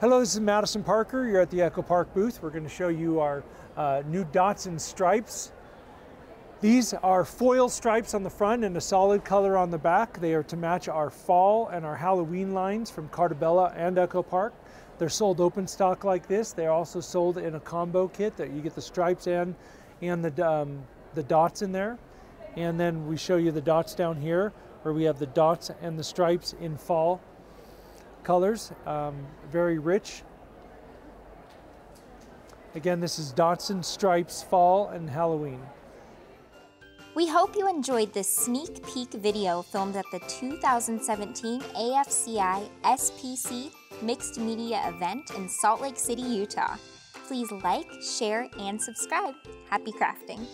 Hello, this is Madison Parker. You're at the Echo Park booth. We're going to show you our new dots and stripes. These are foil stripes on the front and a solid color on the back. They are to match our fall and our Halloween lines from Cartabella and Echo Park. They're sold open stock like this. They're also sold in a combo kit that you get the stripes and the dots in there. And then we show you the dots down here where we have the dots and the stripes in fall colors, very rich. Again, this is dots and stripes, fall and Halloween. We hope you enjoyed this sneak peek video filmed at the 2017 AFCI SPC Mixed Media event in Salt Lake City, Utah. Please like, share, and subscribe. Happy crafting.